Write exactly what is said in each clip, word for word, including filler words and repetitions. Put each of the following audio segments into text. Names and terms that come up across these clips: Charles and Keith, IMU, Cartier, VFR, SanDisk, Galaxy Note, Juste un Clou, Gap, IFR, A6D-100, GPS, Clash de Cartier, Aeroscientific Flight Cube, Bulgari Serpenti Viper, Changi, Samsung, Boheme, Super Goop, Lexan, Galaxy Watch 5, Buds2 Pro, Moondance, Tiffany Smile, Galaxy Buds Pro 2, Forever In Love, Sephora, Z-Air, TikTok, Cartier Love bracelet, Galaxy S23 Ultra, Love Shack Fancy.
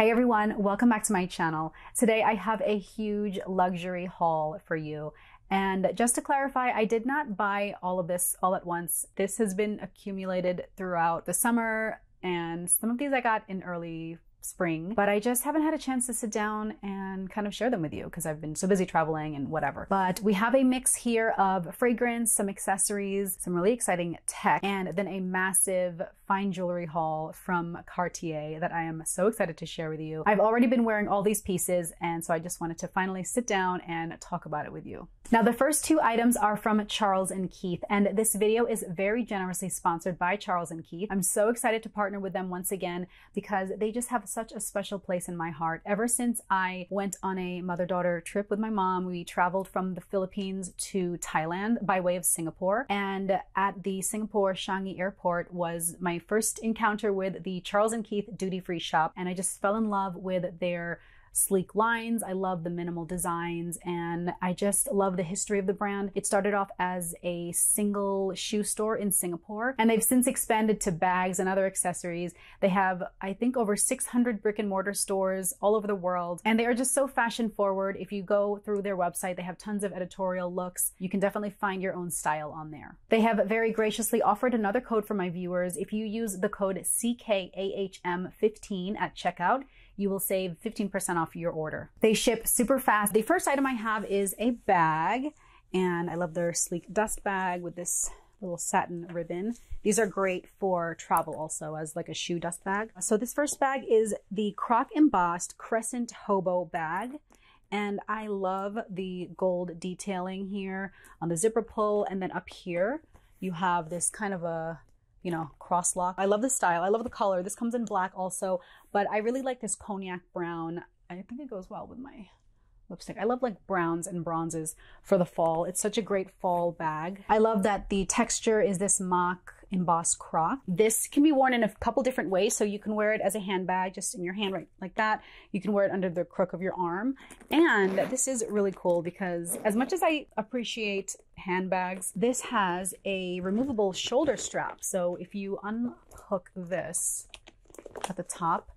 Hey everyone, welcome back to my channel. Today I have a huge luxury haul for you. And just to clarify, I did not buy all of this all at once. This has been accumulated throughout the summer, and some of these I got in early spring, but I just haven't had a chance to sit down and kind of share them with you because I've been so busy traveling and whatever. But we have a mix here of fragrance, some accessories, some really exciting tech, and then a massive fine jewelry haul from Cartier that I am so excited to share with you. I've already been wearing all these pieces, and so I just wanted to finally sit down and talk about it with you. Now, the first two items are from Charles and Keith, and this video is very generously sponsored by Charles and Keith. I'm so excited to partner with them once again because they just have such a special place in my heart. Ever since I went on a mother-daughter trip with my mom, we traveled from the Philippines to Thailand by way of Singapore, and at the Singapore Changi Airport was my first encounter with the Charles and Keith duty-free shop, and I just fell in love with their sleek lines. I love the minimal designs, and I just love the history of the brand. It started off as a single shoe store in Singapore, and they've since expanded to bags and other accessories. They have, I think, over six hundred brick and mortar stores all over the world, and they are just so fashion forward. If you go through their website, they have tons of editorial looks. You can definitely find your own style on there. They have very graciously offered another code for my viewers. If you use the code C K A H M fifteen at checkout, you will save fifteen percent off your order. They ship super fast. The first item I have is a bag, and I love their sleek dust bag with this little satin ribbon. These are great for travel also as like a shoe dust bag. So this first bag is the croc embossed crescent hobo bag. And I love the gold detailing here on the zipper pull. And then up here, you have this kind of a, you know, cross lock. I love the style. I love the color. This comes in black also, but I really like this cognac brown. I think it goes well with my lipstick. I love like browns and bronzes for the fall. It's such a great fall bag. I love that the texture is this mock embossed croc. This can be worn in a couple different ways. So you can wear it as a handbag, just in your hand right like that. You can wear it under the crook of your arm. And this is really cool because as much as I appreciate handbags, this has a removable shoulder strap. So if you unhook this at the top,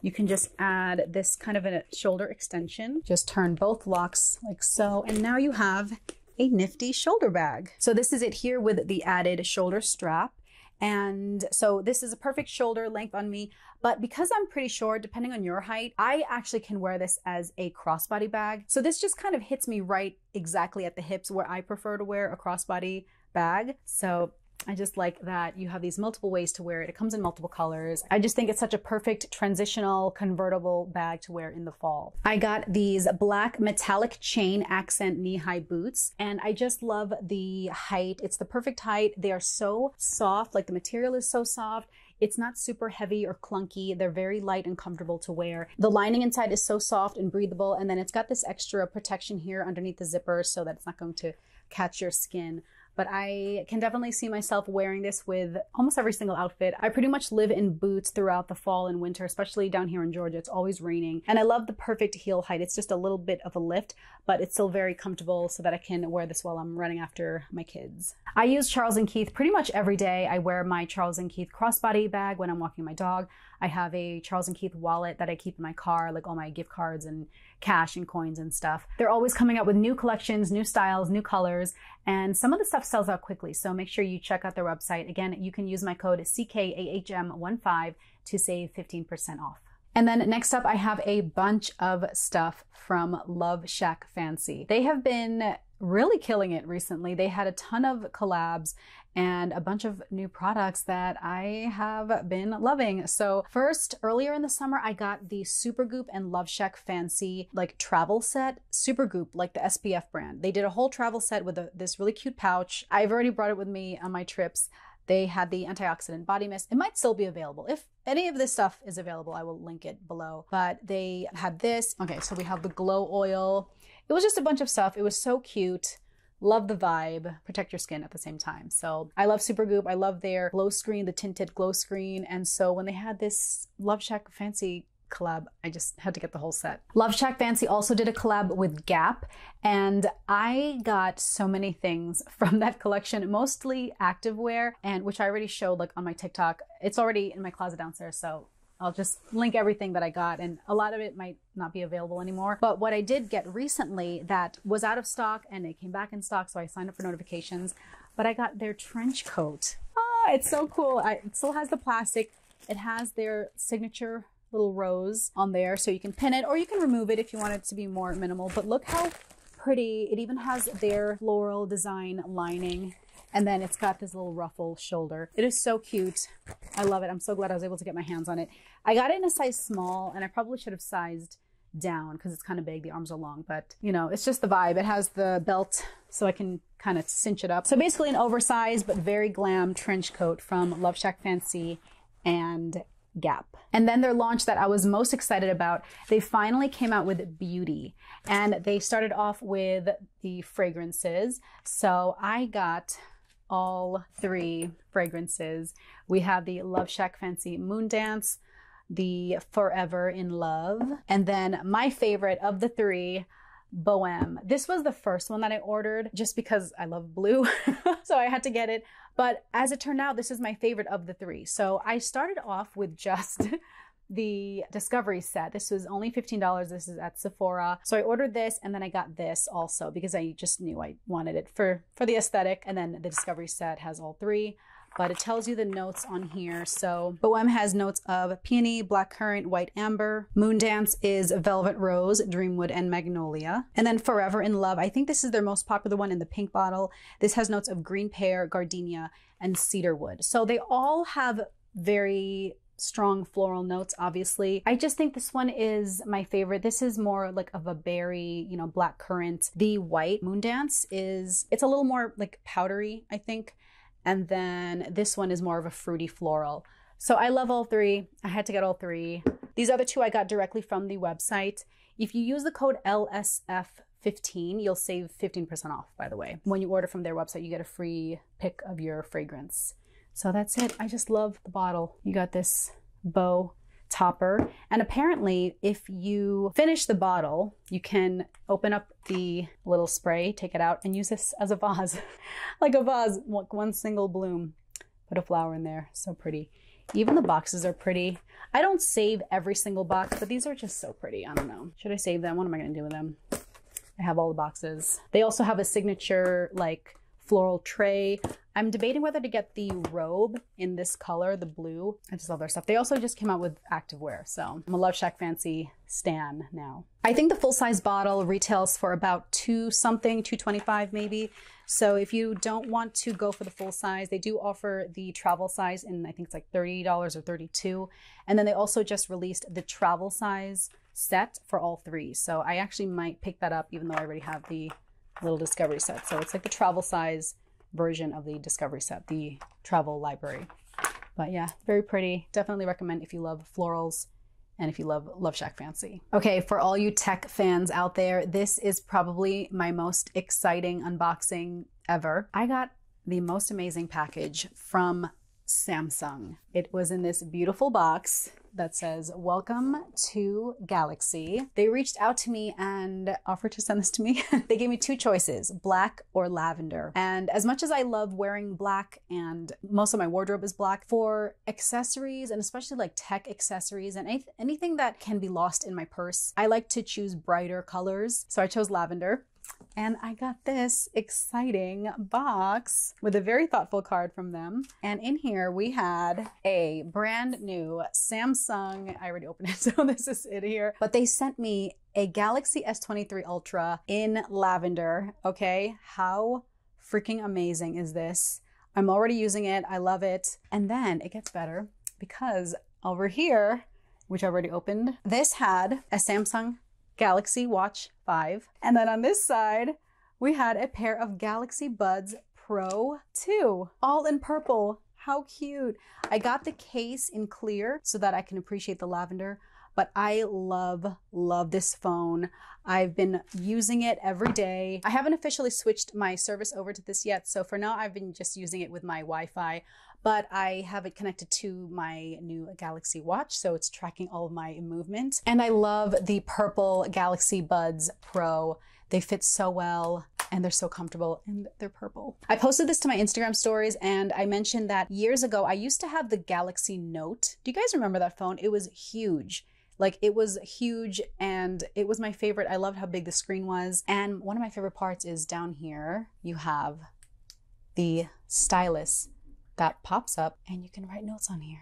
you can just add this kind of a shoulder extension. Just turn both locks like so. And now you have a nifty shoulder bag. So this is it here with the added shoulder strap. And so this is a perfect shoulder length on me, but because I'm pretty short, depending on your height, I actually can wear this as a crossbody bag. So this just kind of hits me right exactly at the hips where I prefer to wear a crossbody bag. So I just like that you have these multiple ways to wear it. It comes in multiple colors. I just think it's such a perfect transitional convertible bag to wear in the fall. I got these black metallic chain accent knee-high boots, and I just love the height. It's the perfect height. They are so soft, like the material is so soft. It's not super heavy or clunky. They're very light and comfortable to wear. The lining inside is so soft and breathable, and then it's got this extra protection here underneath the zipper so that it's not going to catch your skin. But I can definitely see myself wearing this with almost every single outfit. I pretty much live in boots throughout the fall and winter, especially down here in Georgia. It's always raining. And I love the perfect heel height. It's just a little bit of a lift, but it's still very comfortable so that I can wear this while I'm running after my kids. I use Charles and Keith pretty much every day. I wear my Charles and Keith crossbody bag when I'm walking my dog. I have a Charles and Keith wallet that I keep in my car, like all my gift cards and cash and coins and stuff. They're always coming up with new collections, new styles, new colors, and some of the stuff sells out quickly, so make sure you check out their website. Again, you can use my code C K A H M fifteen to save fifteen percent off. And then next up, I have a bunch of stuff from Love Shack Fancy. They have been really killing it recently. They had a ton of collabs and a bunch of new products that I have been loving. So first, earlier in the summer, I got the Super Goop and Love Shack Fancy like travel set. Super Goop, like the S P F brand. They did a whole travel set with a, this really cute pouch. I've already brought it with me on my trips. They had the antioxidant body mist. It might still be available. If any of this stuff is available, I will link it below. But they had this. Okay, so we have the glow oil. It was just a bunch of stuff. It was so cute. Love the vibe, protect your skin at the same time. So I love Super Goop. I love their glow screen, the tinted glow screen. And so when they had this Love Shack Fancy collab, I just had to get the whole set. Love Shack Fancy also did a collab with Gap, and I got so many things from that collection, mostly activewear, and which I already showed like on my TikTok. It's already in my closet downstairs, so I'll just link everything that I got, and a lot of it might not be available anymore. But what I did get recently that was out of stock and it came back in stock, so I signed up for notifications, but I got their trench coat. Oh, it's so cool. I, it still has the plastic. It has their signature little rose on there, so you can pin it or you can remove it if you want it to be more minimal. But look how pretty. It even has their floral design lining. And then it's got this little ruffle shoulder. It is so cute. I love it. I'm so glad I was able to get my hands on it. I got it in a size small, and I probably should have sized down because it's kind of big. The arms are long, but you know, it's just the vibe. It has the belt so I can kind of cinch it up. So basically an oversized but very glam trench coat from Love Shack Fancy and Gap. And then their launch that I was most excited about, they finally came out with beauty, and they started off with the fragrances. So I got all three fragrances. We have the Love Shack Fancy Moon Dance, the Forever in Love, and then my favorite of the three, Bohème. This was the first one that I ordered just because I love blue, so I had to get it. But as it turned out, this is my favorite of the three. So I started off with just the Discovery set. This was only fifteen dollars. This is at Sephora. So I ordered this, and then I got this also because I just knew I wanted it for, for the aesthetic. And then the Discovery set has all three, but it tells you the notes on here. So Bohème has notes of peony, blackcurrant, white amber. Moondance is velvet rose, dreamwood, and magnolia. And then Forever in Love, I think this is their most popular one in the pink bottle. This has notes of green pear, gardenia, and cedarwood. So they all have very strong floral notes, obviously. I just think this one is my favorite. This is more like of a berry, you know, blackcurrant. The white Moondance is, it's a little more like powdery, I think. And then this one is more of a fruity floral. So I love all three. I had to get all three. These other two I got directly from the website. If you use the code L S F fifteen, you'll save fifteen percent off, by the way. When you order from their website, you get a free pick of your fragrance. So that's it. I just love the bottle. You got this bow topper. And apparently, if you finish the bottle, you can open up the little spray, take it out, and use this as a vase. Like a vase, one single bloom. Put a flower in there. So pretty. Even the boxes are pretty. I don't save every single box, but these are just so pretty. I don't know. Should I save them? What am I going to do with them? I have all the boxes. They also have a signature, like, floral tray. I'm debating whether to get the robe in this color, the blue. I just love their stuff. They also just came out with activewear, so I'm a Love Shack Fancy stan now. I think the full-size bottle retails for about two something, two twenty-five maybe. So if you don't want to go for the full size, they do offer the travel size, and I think it's like thirty dollars or thirty-two dollars. And then they also just released the travel size set for all three. So I actually might pick that up, even though I already have the little Discovery set. So it's like the travel size version of the Discovery set, the travel library. But yeah, very pretty. Definitely recommend if you love florals and if you love Love Shack Fancy. Okay, for all you tech fans out there, this is probably my most exciting unboxing ever. I got the most amazing package from Samsung. It was in this beautiful box that says, "Welcome to Galaxy." They reached out to me and offered to send this to me. They gave me two choices, black or lavender. And as much as I love wearing black, and most of my wardrobe is black, for accessories, and especially like tech accessories and anyth anything that can be lost in my purse, I like to choose brighter colors. So I chose lavender. And I got this exciting box with a very thoughtful card from them. And in here we had a brand new Samsung, I already opened it, so this is it here. But they sent me a Galaxy S twenty-three Ultra in lavender. Okay, how freaking amazing is this? I'm already using it, I love it. And then it gets better because over here, which I already opened, this had a Samsung Galaxy Watch five. And then on this side, we had a pair of Galaxy Buds Pro two, all in purple. How cute. I got the case in clear so that I can appreciate the lavender, but I love, love this phone. I've been using it every day. I haven't officially switched my service over to this yet, so for now I've been just using it with my Wi-Fi, but I have it connected to my new Galaxy Watch, so it's tracking all of my movement. And I love the purple Galaxy Buds Pro. They fit so well. and they're so comfortable, and they're purple. I posted this to my Instagram stories and I mentioned that years ago, I used to have the Galaxy Note. Do you guys remember that phone? It was huge. Like it was huge and it was my favorite. I loved how big the screen was. And one of my favorite parts is down here, you have the stylus that pops up and you can write notes on here.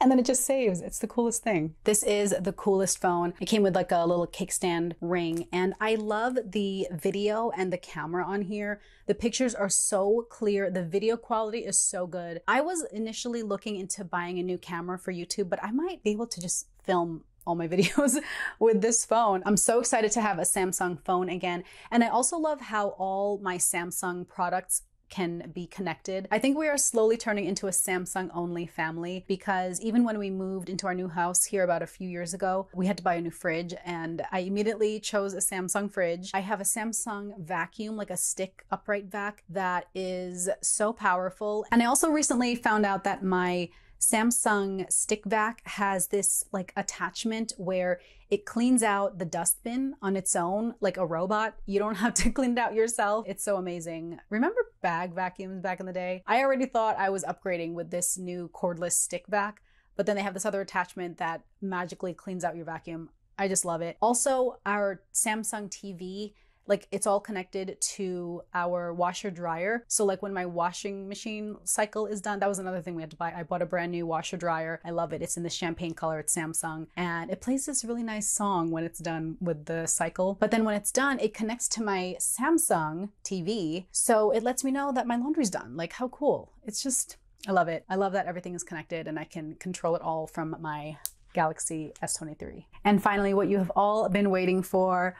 And then it just saves. It's the coolest thing. This is the coolest phone. It came with like a little kickstand ring, and I love the video and the camera on here. The pictures are so clear. The video quality is so good. I was initially looking into buying a new camera for YouTube, but I might be able to just film all my videos with this phone. I'm so excited to have a Samsung phone again. And I also love how all my Samsung products can be connected. I think we are slowly turning into a Samsung only family, because even when we moved into our new house here about a few years ago, we had to buy a new fridge, and I immediately chose a Samsung fridge. I have a Samsung vacuum, like a stick upright vac, that is so powerful. And I also recently found out that my Samsung stick vac has this like attachment where it cleans out the dustbin on its own, like a robot. You don't have to clean it out yourself. It's so amazing. Remember bag vacuums back in the day? I already thought I was upgrading with this new cordless stick vac, but then they have this other attachment that magically cleans out your vacuum. I just love it. Also, our Samsung T V, like it's all connected to our washer dryer. So like when my washing machine cycle is done, that was another thing we had to buy. I bought a brand new washer dryer. I love it. It's in the champagne color, it's Samsung. And it plays this really nice song when it's done with the cycle. But then when it's done, it connects to my Samsung T V. So it lets me know that my laundry's done. Like how cool. It's just, I love it. I love that everything is connected and I can control it all from my Galaxy S twenty-three. And finally, what you have all been waiting for,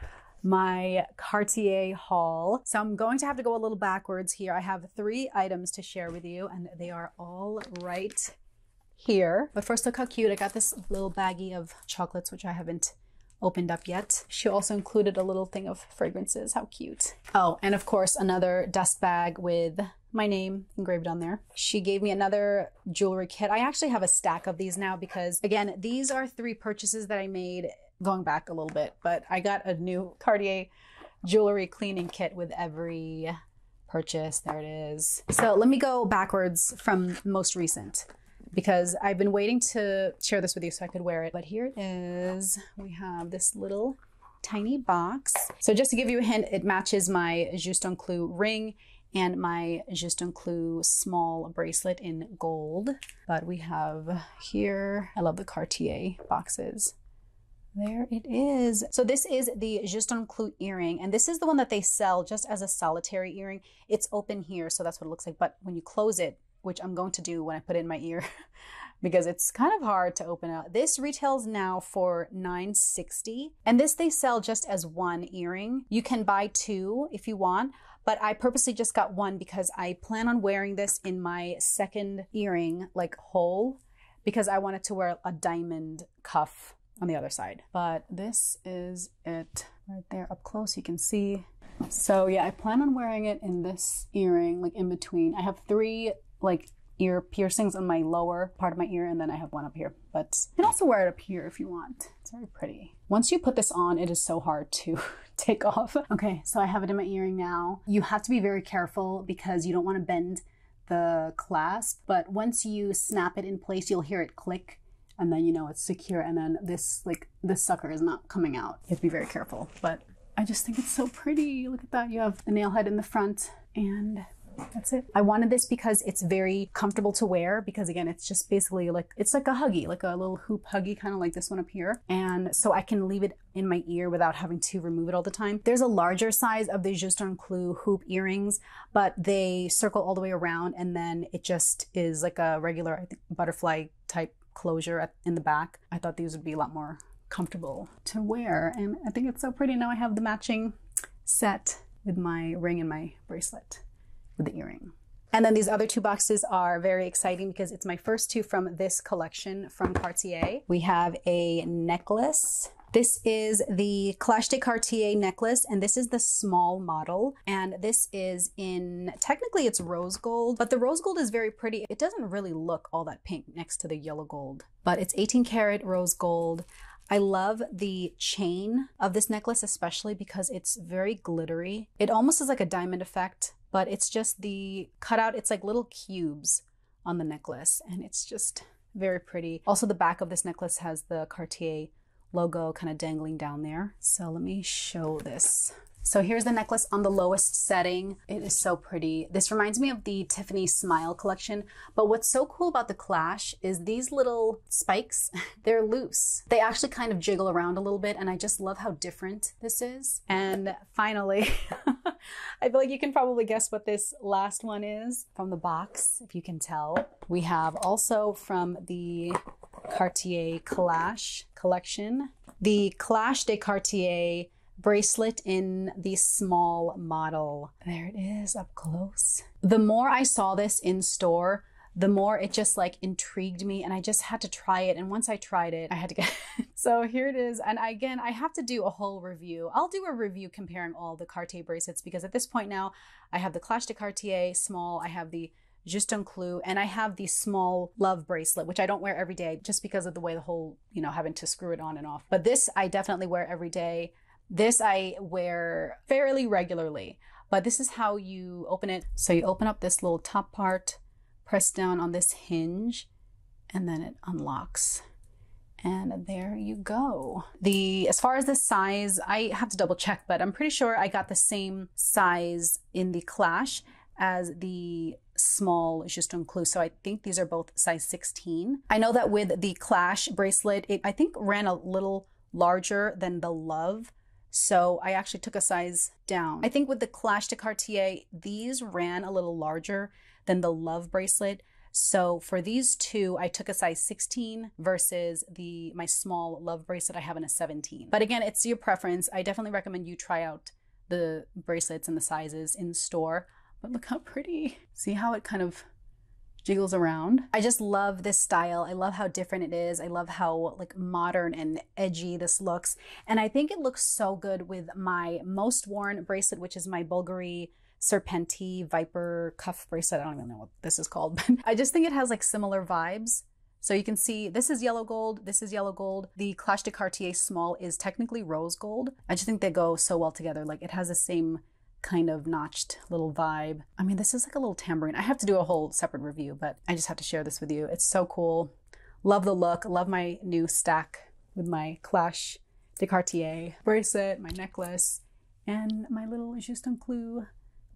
my Cartier haul. So I'm going to have to go a little backwards here. I have three items to share with you and they are all right here. But first, look how cute. I got this little baggie of chocolates, which I haven't opened up yet. She also included a little thing of fragrances. How cute. Oh, and of course, another dust bag with my name engraved on there. She gave me another jewelry kit. I actually have a stack of these now because, again, these are three purchases that I made going back a little bit, but I got a new Cartier jewelry cleaning kit with every purchase. There it is. So let me go backwards from most recent because I've been waiting to share this with you so I could wear it. But here it is. We have this little tiny box. So just to give you a hint, it matches my Juste un Clou ring and my Juste un Clou small bracelet in gold. But we have here, I love the Cartier boxes. There it is. So this is the Juste un Clou earring, and this is the one that they sell just as a solitary earring. It's open here, so that's what it looks like. But when you close it, which I'm going to do when I put it in my ear, because it's kind of hard to open up. This retails now for nine sixty, and this they sell just as one earring. You can buy two if you want, but I purposely just got one because I plan on wearing this in my second earring, like hole, because I wanted to wear a diamond cuff on the other side. But this is it right there up close, you can see. So yeah, I plan on wearing it in this earring, like in between. I have three like ear piercings on my lower part of my ear, and then I have one up here, but you can also wear it up here if you want. It's very pretty. Once you put this on, it is so hard to take off. Okay, so I have it in my earring now. You have to be very careful because you don't want to bend the clasp, but once you snap it in place, you'll hear it click. And then, you know, it's secure. And then this, like, this sucker is not coming out. You have to be very careful. But I just think it's so pretty. Look at that. You have the nail head in the front, and that's it. I wanted this because it's very comfortable to wear, because again, it's just basically like, it's like a huggy, like a little hoop huggy, kind of like this one up here. And so I can leave it in my ear without having to remove it all the time. There's a larger size of the Juste un Clou hoop earrings, but they circle all the way around. And then it just is like a regular, I think, butterfly type closure at, in the back. I thought these would be a lot more comfortable to wear, and I think it's so pretty. Now I have the matching set with my ring and my bracelet with the earring. And then these other two boxes are very exciting because it's my first two from this collection from Cartier. We have a necklace. This is the Clash de Cartier necklace, and this is the small model. And this is in, technically it's rose gold, but the rose gold is very pretty. It doesn't really look all that pink next to the yellow gold, but it's eighteen karat rose gold. I love the chain of this necklace, especially because it's very glittery. It almost is like a diamond effect, but it's just the cutout. It's like little cubes on the necklace, and it's just very pretty. Also, the back of this necklace has the Cartier logo kind of dangling down there. So let me show this. So here's the necklace on the lowest setting. It is so pretty. This reminds me of the Tiffany Smile collection, but what's so cool about the Clash is these little spikes, they're loose. They actually kind of jiggle around a little bit, and I just love how different this is. And finally, I feel like you can probably guess what this last one is from the box, if you can tell. We have also from the Cartier Clash collection, the Clash de Cartier bracelet in the small model. There it is up close. The more I saw this in store, the more it just like intrigued me, and I just had to try it. And once I tried it, I had to get it. So here it is. And again, I have to do a whole review. I'll do a review comparing all the Cartier bracelets, because at this point now I have the Clash de Cartier small, I have the Juste un Clou, and I have the small love bracelet, which I don't wear every day just because of the way the whole, you know, having to screw it on and off. But this I definitely wear every day. This I wear fairly regularly, but this is how you open it. So you open up this little top part, press down on this hinge, and then it unlocks. And there you go. The, as far as the size, I have to double check, but I'm pretty sure I got the same size in the Clash as the small Juste un Clou. So I think these are both size sixteen. I know that with the Clash bracelet, it I think ran a little larger than the Love. So I actually took a size down. I think with the Clash de Cartier, these ran a little larger than the Love bracelet. So for these two, I took a size sixteen versus the my small Love bracelet I have in a seventeen. But again, it's your preference. I definitely recommend you try out the bracelets and the sizes in store. But look how pretty. See how it kind of jiggles around. I just love this style. I love how different it is. I love how like modern and edgy this looks. And I think it looks so good with my most worn bracelet, which is my Bulgari Serpenti Viper cuff bracelet. I don't even know what this is called, but I just think it has like similar vibes. So you can see this is yellow gold, this is yellow gold. The Clash de Cartier small is technically rose gold. I just think they go so well together. Like it has the same kind of notched little vibe. I mean, this is like a little tambourine. I have to do a whole separate review, but I just have to share this with you. It's so cool. Love the look. Love my new stack with my Clash de Cartier bracelet, my necklace, and my little Juste un Clou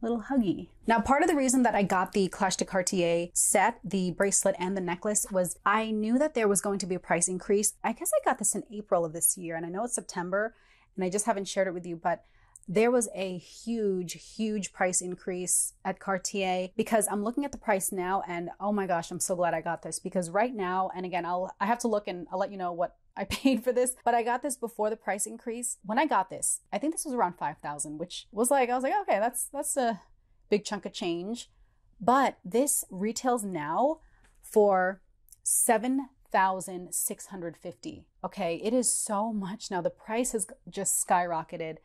little huggy. Now, part of the reason that I got the Clash de Cartier set, the bracelet and the necklace, was I knew that there was going to be a price increase. I guess I got this in April of this year, and I know it's September, and I just haven't shared it with you, but there was a huge, huge price increase at Cartier, because I'm looking at the price now and oh my gosh, I'm so glad I got this, because right now, and again, I'll, I have to look and I'll let you know what I paid for this, but I got this before the price increase. When I got this, I think this was around five thousand, which was like, I was like, okay, that's, that's a big chunk of change. But this retails now for seven thousand six hundred fifty dollars. Okay, it is so much now. The price has just skyrocketed.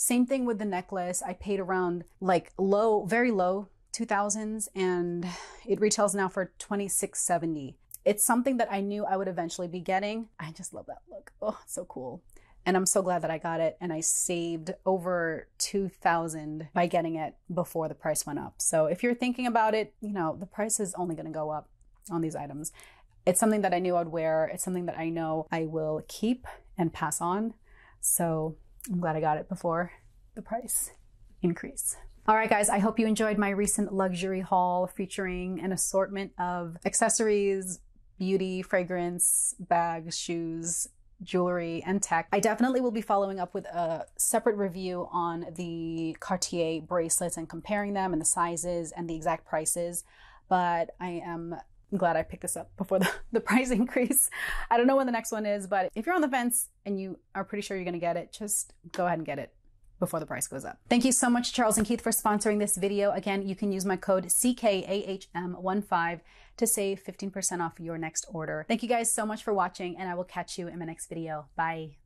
Same thing with the necklace. I paid around like low, very low two thousands, and it retails now for twenty-six seventy. It's something that I knew I would eventually be getting. I just love that look. Oh, so cool. And I'm so glad that I got it, and I saved over two thousand by getting it before the price went up. So if you're thinking about it, you know, the price is only going to go up on these items. It's something that I knew I'd wear. It's something that I know I will keep and pass on. So I'm glad I got it before the price increase. All right, guys, I hope you enjoyed my recent luxury haul featuring an assortment of accessories, beauty, fragrance, bags, shoes, jewelry, and tech. I definitely will be following up with a separate review on the Cartier bracelets and comparing them and the sizes and the exact prices, but I am I'm glad I picked this up before the, the price increase. I don't know when the next one is, but if you're on the fence and you are pretty sure you're gonna get it, just go ahead and get it before the price goes up. Thank you so much, Charles and Keith, for sponsoring this video. Again, you can use my code C K A H M one five to save fifteen percent off your next order. Thank you guys so much for watching, and I will catch you in my next video. Bye.